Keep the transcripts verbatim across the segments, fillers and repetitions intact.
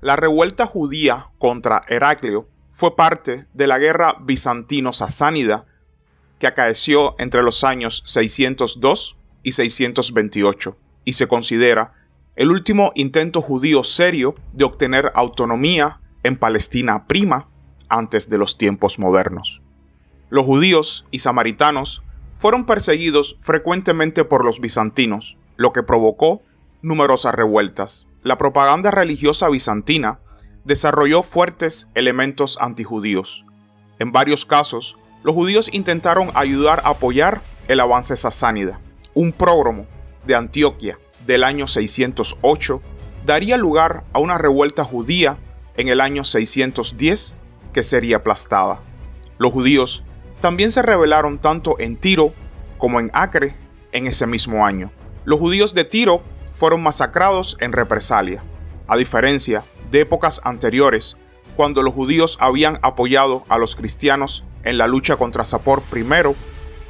La revuelta judía contra Heraclio fue parte de la guerra bizantino-sasánida que acaeció entre los años seiscientos dos y seiscientos veintiocho y se considera el último intento judío serio de obtener autonomía en Palestina Prima antes de los tiempos modernos. Los judíos y samaritanos fueron perseguidos frecuentemente por los bizantinos, lo que provocó numerosas revueltas. La propaganda religiosa bizantina desarrolló fuertes elementos antijudíos. En varios casos, los judíos intentaron ayudar a apoyar el avance sasánida. Un prógromo de Antioquía del año seiscientos ocho daría lugar a una revuelta judía en el año seiscientos diez que sería aplastada. Los judíos también se rebelaron tanto en Tiro como en Acre en ese mismo año. Los judíos de Tiro fueron masacrados en represalia, a diferencia de épocas anteriores, cuando los judíos habían apoyado a los cristianos en la lucha contra Sapor primero,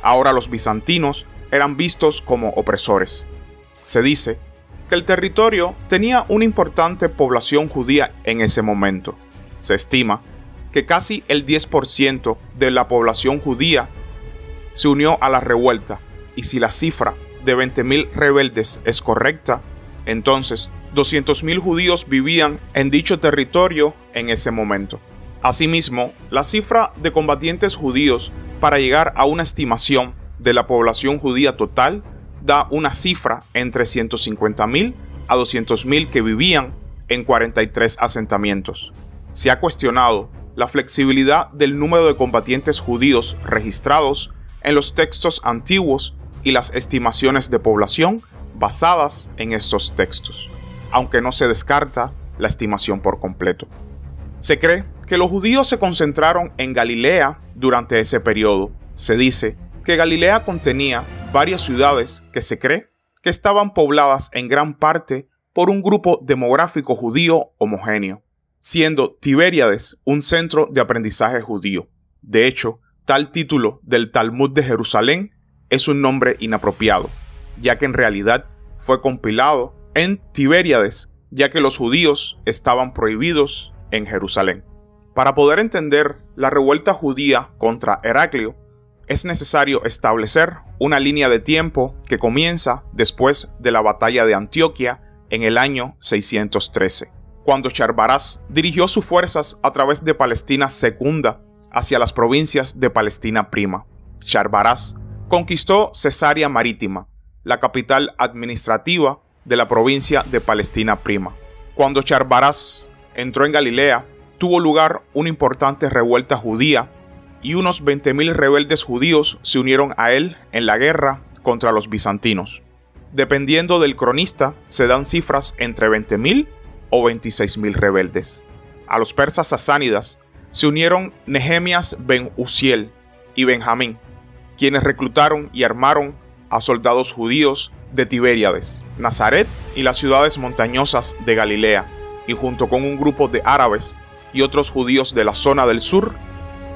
ahora los bizantinos eran vistos como opresores. Se dice que el territorio tenía una importante población judía en ese momento. Se estima que casi el diez por ciento de la población judía se unió a la revuelta, y si la cifra de veinte mil rebeldes es correcta, entonces doscientos mil judíos vivían en dicho territorio en ese momento. Asimismo, la cifra de combatientes judíos para llegar a una estimación de la población judía total da una cifra entre ciento cincuenta mil a doscientos mil que vivían en cuarenta y tres asentamientos. Se ha cuestionado la flexibilidad del número de combatientes judíos registrados en los textos antiguos y las estimaciones de población basadas en estos textos, aunque no se descarta la estimación por completo. Se cree que los judíos se concentraron en Galilea durante ese periodo. Se dice que Galilea contenía varias ciudades que se cree que estaban pobladas en gran parte por un grupo demográfico judío homogéneo, siendo Tiberíades un centro de aprendizaje judío. De hecho, tal título del Talmud de Jerusalén es un nombre inapropiado, ya que en realidad fue compilado en Tiberíades, ya que los judíos estaban prohibidos en Jerusalén. Para poder entender la revuelta judía contra Heraclio, es necesario establecer una línea de tiempo que comienza después de la batalla de Antioquía en el año seiscientos trece, cuando Shahrbaraz dirigió sus fuerzas a través de Palestina Secunda hacia las provincias de Palestina Prima. Shahrbaraz conquistó Cesarea Marítima, la capital administrativa de la provincia de Palestina Prima. Cuando Shahrbaraz entró en Galilea, tuvo lugar una importante revuelta judía y unos veinte mil rebeldes judíos se unieron a él en la guerra contra los bizantinos. Dependiendo del cronista, se dan cifras entre veinte mil o veintiséis mil rebeldes. A los persas sasánidas se unieron Nehemías ben Hushiel y Benjamín, quienes reclutaron y armaron a soldados judíos de Tiberíades, Nazaret y las ciudades montañosas de Galilea, y junto con un grupo de árabes y otros judíos de la zona del sur,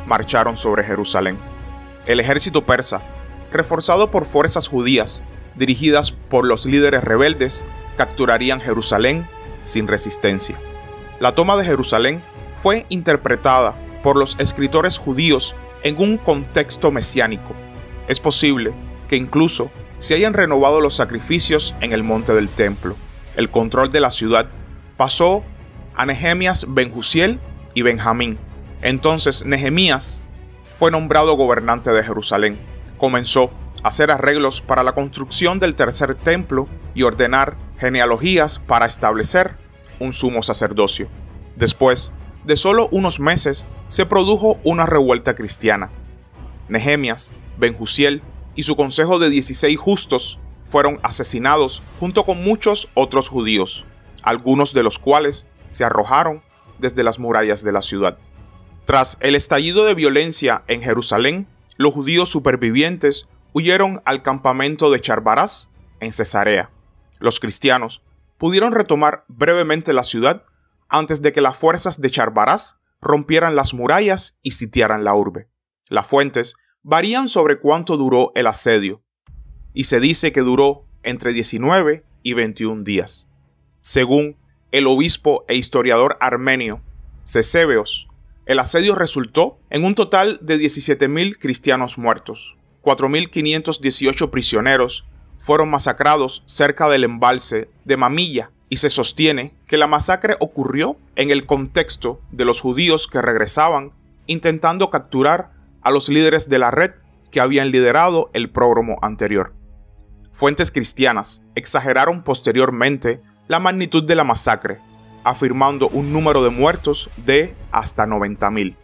marcharon sobre Jerusalén. El ejército persa, reforzado por fuerzas judías dirigidas por los líderes rebeldes, capturarían Jerusalén sin resistencia. La toma de Jerusalén fue interpretada por los escritores judíos en un contexto mesiánico. Es posible que incluso se hayan renovado los sacrificios en el monte del templo. El control de la ciudad pasó a Nehemías ben Hushiel y Benjamín. Entonces Nehemías fue nombrado gobernante de Jerusalén. Comenzó a hacer arreglos para la construcción del tercer templo y ordenar genealogías para establecer un sumo sacerdocio. Después de solo unos meses se produjo una revuelta cristiana. Nehemías ben Hushiel y su consejo de dieciséis justos fueron asesinados junto con muchos otros judíos, algunos de los cuales se arrojaron desde las murallas de la ciudad. Tras el estallido de violencia en Jerusalén, los judíos supervivientes huyeron al campamento de Shahrbaraz en Cesarea. Los cristianos pudieron retomar brevemente la ciudad antes de que las fuerzas de Shahrbaraz rompieran las murallas y sitiaran la urbe. Las fuentes varían sobre cuánto duró el asedio, y se dice que duró entre diecinueve y veintiún días. Según el obispo e historiador armenio Sebeos, el asedio resultó en un total de diecisiete mil cristianos muertos. cuatro mil quinientos dieciocho prisioneros fueron masacrados cerca del embalse de Mamilla, y se sostiene que la masacre ocurrió en el contexto de los judíos que regresaban intentando capturar a los líderes de la red que habían liderado el prógromo anterior. Fuentes cristianas exageraron posteriormente la magnitud de la masacre, afirmando un número de muertos de hasta noventa mil.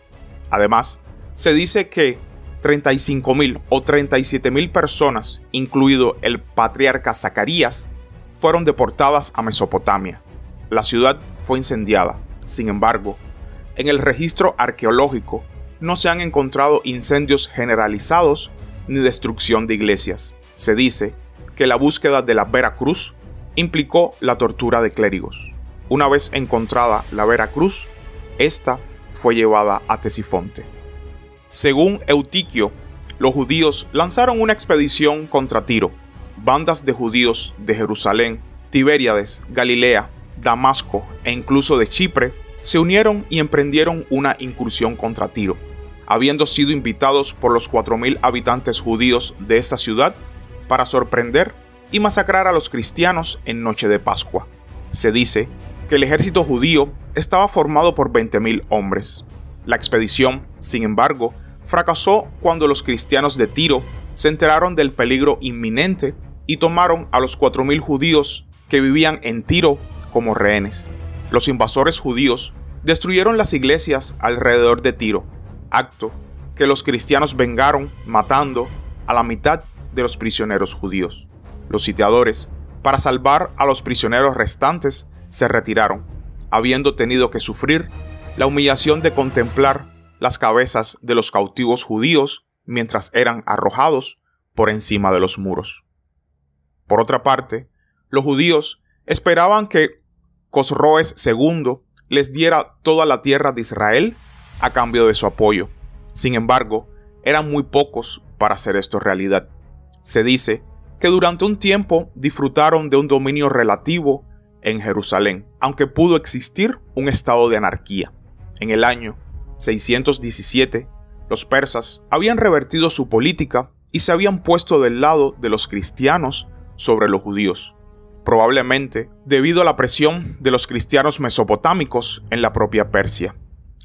Además, se dice que treinta y cinco mil o treinta y siete mil personas, incluido el patriarca Zacarías, fueron deportadas a Mesopotamia. La ciudad fue incendiada. Sin embargo, en el registro arqueológico no se han encontrado incendios generalizados ni destrucción de iglesias. Se dice que la búsqueda de la Vera Cruz implicó la tortura de clérigos. Una vez encontrada la Vera Cruz, esta fue llevada a Tesifonte. Según Eutiquio, los judíos lanzaron una expedición contra Tiro. Bandas de judíos de Jerusalén, Tiberíades, Galilea, Damasco e incluso de Chipre se unieron y emprendieron una incursión contra Tiro, habiendo sido invitados por los cuatro mil habitantes judíos de esta ciudad para sorprender y masacrar a los cristianos en noche de Pascua. Se dice que el ejército judío estaba formado por veinte mil hombres. La expedición, sin embargo, fracasó cuando los cristianos de Tiro se enteraron del peligro inminente y tomaron a los cuatro mil judíos que vivían en Tiro como rehenes. Los invasores judíos destruyeron las iglesias alrededor de Tiro, acto que los cristianos vengaron matando a la mitad de los prisioneros judíos. Los sitiadores, para salvar a los prisioneros restantes, se retiraron, habiendo tenido que sufrir la humillación de contemplar las cabezas de los cautivos judíos mientras eran arrojados por encima de los muros. Por otra parte, los judíos esperaban que Cosroes segundo les diera toda la tierra de Israel a cambio de su apoyo. Sin embargo, eran muy pocos para hacer esto realidad. Se dice que durante un tiempo disfrutaron de un dominio relativo en Jerusalén, aunque pudo existir un estado de anarquía. En el año seiscientos diecisiete, los persas habían revertido su política y se habían puesto del lado de los cristianos sobre los judíos, probablemente debido a la presión de los cristianos mesopotámicos en la propia Persia.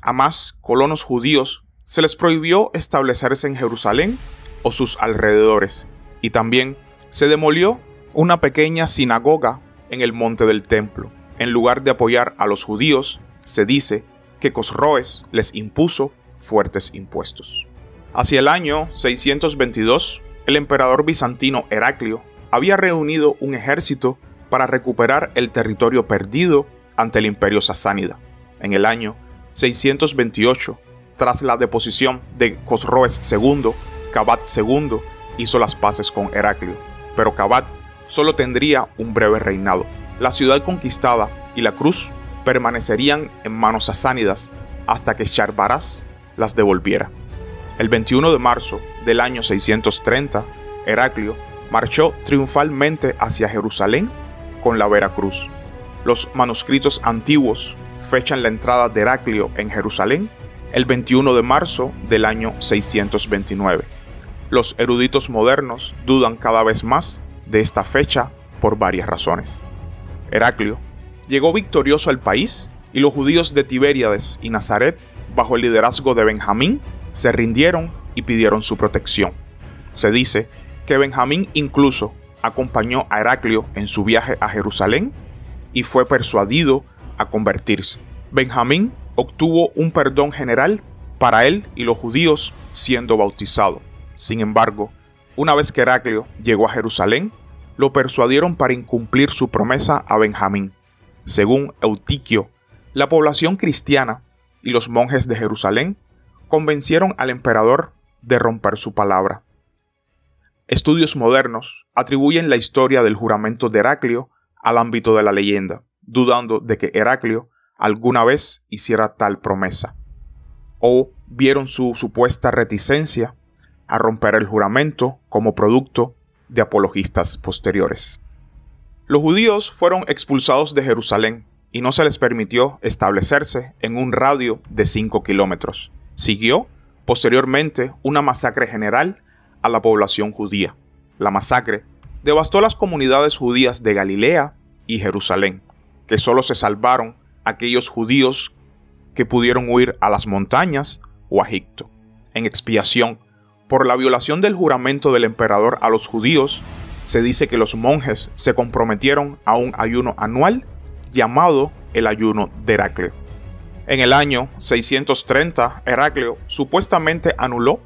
A más colonos judíos se les prohibió establecerse en Jerusalén o sus alrededores, y también se demolió una pequeña sinagoga en el monte del templo. En lugar de apoyar a los judíos, se dice que Cosroes les impuso fuertes impuestos. Hacia el año seiscientos veintidós, el emperador bizantino Heraclio había reunido un ejército para recuperar el territorio perdido ante el Imperio Sasánida. En el año seiscientos veintiocho, tras la deposición de Cosroes segundo, Kavadh segundo hizo las paces con Heraclio, pero Kavadh solo tendría un breve reinado. La ciudad conquistada y la cruz permanecerían en manos sasánidas hasta que Shahrbaraz las devolviera. El veintiuno de marzo del año seiscientos treinta, Heraclio marchó triunfalmente hacia Jerusalén con la Vera Cruz. Los manuscritos antiguos fechan la entrada de Heraclio en Jerusalén el veintiuno de marzo del año seiscientos veintinueve. Los eruditos modernos dudan cada vez más de esta fecha por varias razones. Heraclio llegó victorioso al país y los judíos de Tiberíades y Nazaret, bajo el liderazgo de Benjamín, se rindieron y pidieron su protección. Se dice que Benjamín incluso acompañó a Heraclio en su viaje a Jerusalén y fue persuadido a convertirse. Benjamín obtuvo un perdón general para él y los judíos siendo bautizado. Sin embargo, una vez que Heraclio llegó a Jerusalén, lo persuadieron para incumplir su promesa a Benjamín. Según Eutiquio, la población cristiana y los monjes de Jerusalén convencieron al emperador de romper su palabra. Estudios modernos atribuyen la historia del juramento de Heraclio al ámbito de la leyenda, dudando de que Heraclio alguna vez hiciera tal promesa, o vieron su supuesta reticencia a romper el juramento como producto de apologistas posteriores. Los judíos fueron expulsados de Jerusalén y no se les permitió establecerse en un radio de cinco kilómetros. Siguió, posteriormente, una masacre general a la población judía. La masacre devastó las comunidades judías de Galilea y Jerusalén, que solo se salvaron aquellos judíos que pudieron huir a las montañas o a Egipto. En expiación por la violación del juramento del emperador a los judíos, se dice que los monjes se comprometieron a un ayuno anual llamado el ayuno de Heraclio. En el año seiscientos treinta, Heraclio supuestamente anuló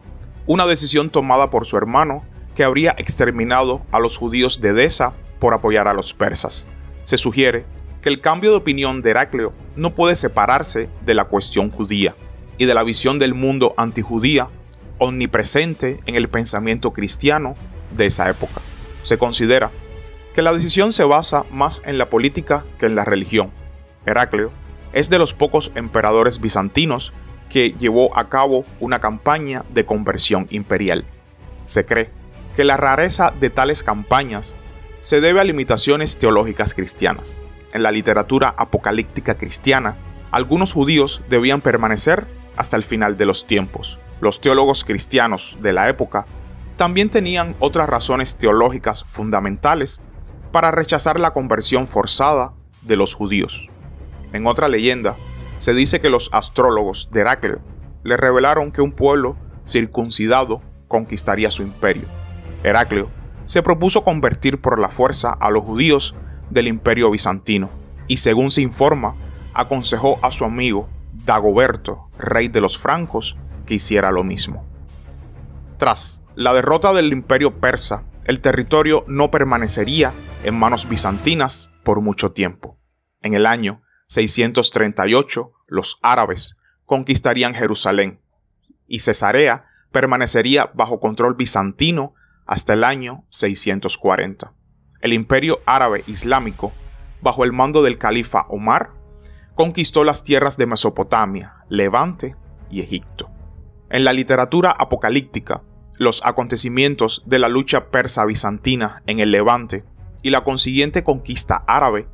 una decisión tomada por su hermano que habría exterminado a los judíos de Edesa por apoyar a los persas. Se sugiere que el cambio de opinión de Heraclio no puede separarse de la cuestión judía y de la visión del mundo antijudía omnipresente en el pensamiento cristiano de esa época. Se considera que la decisión se basa más en la política que en la religión. Heraclio es de los pocos emperadores bizantinos que llevó a cabo una campaña de conversión imperial. Se cree que la rareza de tales campañas se debe a limitaciones teológicas cristianas. En la literatura apocalíptica cristiana, algunos judíos debían permanecer hasta el final de los tiempos. Los teólogos cristianos de la época también tenían otras razones teológicas fundamentales para rechazar la conversión forzada de los judíos. En otra leyenda, se dice que los astrólogos de Heraclio le revelaron que un pueblo circuncidado conquistaría su imperio. Heraclio se propuso convertir por la fuerza a los judíos del Imperio Bizantino y, según se informa, aconsejó a su amigo Dagoberto, rey de los francos, que hiciera lo mismo. Tras la derrota del Imperio Persa, el territorio no permanecería en manos bizantinas por mucho tiempo. En el año seiscientos treinta y ocho, los árabes conquistarían Jerusalén y Cesarea permanecería bajo control bizantino hasta el año seiscientos cuarenta. El Imperio Árabe Islámico, bajo el mando del Califa Omar, conquistó las tierras de Mesopotamia, Levante y Egipto. En la literatura apocalíptica, los acontecimientos de la lucha persa-bizantina en el Levante y la consiguiente conquista árabe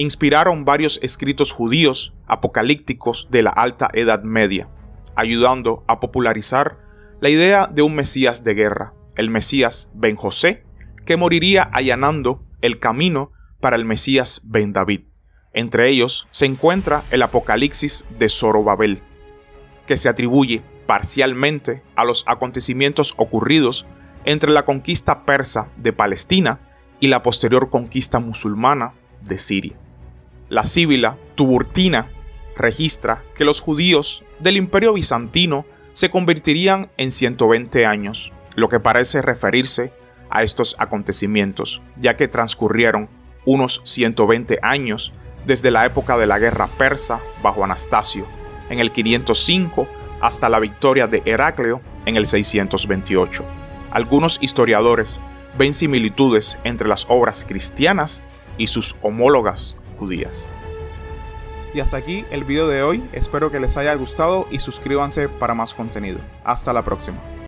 inspiraron varios escritos judíos apocalípticos de la Alta Edad Media, ayudando a popularizar la idea de un Mesías de guerra, el Mesías Ben José, que moriría allanando el camino para el Mesías Ben David. Entre ellos se encuentra el Apocalipsis de Zorobabel, que se atribuye parcialmente a los acontecimientos ocurridos entre la conquista persa de Palestina y la posterior conquista musulmana de Siria. La síbila Tiburtina registra que los judíos del Imperio Bizantino se convertirían en ciento veinte años, lo que parece referirse a estos acontecimientos, ya que transcurrieron unos ciento veinte años desde la época de la guerra persa bajo Anastasio, en el quinientos cinco, hasta la victoria de Heraclio en el seiscientos veintiocho. Algunos historiadores ven similitudes entre las obras cristianas y sus homólogas judías. Y hasta aquí el video de hoy. Espero que les haya gustado y suscríbanse para más contenido. Hasta la próxima.